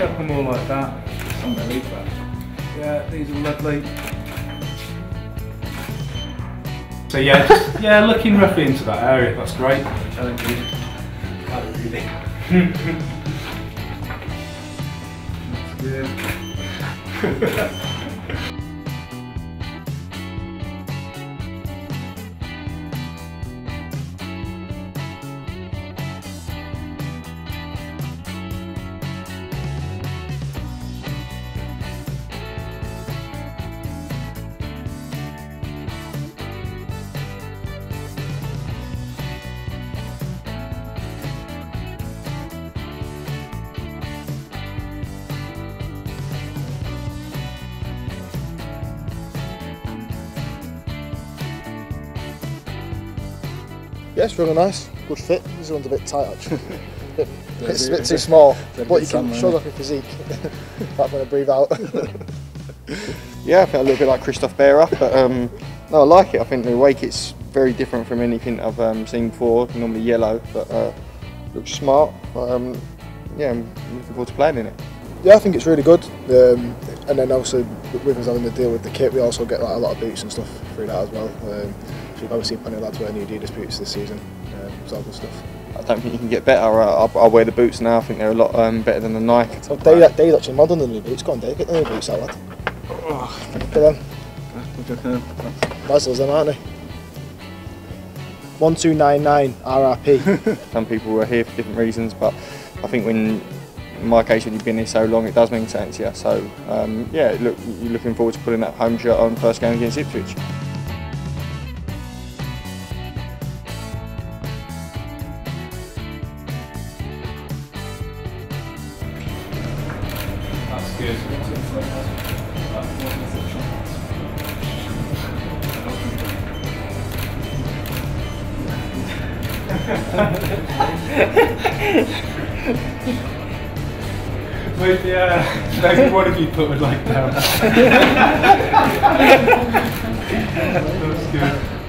Cut them all like that. Just on the leaf back. Yeah, these are lovely. So yeah, just, yeah, looking roughly into that area, that's great. I don't really. I don't really. That's good. Yeah, it's really nice, good fit. This one's a bit tight actually. It's a bit too small, but you can show off your physique. I'm going to breathe out. Yeah, I felt a little bit like Christoph Berra, but no, I like it. I think the wake it's very different from anything I've seen before. Normally yellow, but looks smart. But, yeah, I'm looking forward to playing in it. Yeah, I think it's really good. And then also with us having to deal with the kit, we also get like, a lot of boots and stuff through that as well. So you've obviously seen plenty of lads wear new adidas boots this season. It's all good stuff. I don't think you can get better. I wear the boots now. I think they're a lot better than the Nike. So Dave's actually modern than the new boots. Go on, Dave, get the new boots out, lad. Oh, get them. Nice ones, aren't they? 1299 RRP. Some people were here for different reasons, but I think when. In my case, when you've been here so long, it does mean something to you. So, yeah, look, you're looking forward to putting that home shirt on first game against Ipswich. That's good. That's good. With like one of you put me like down. That was good.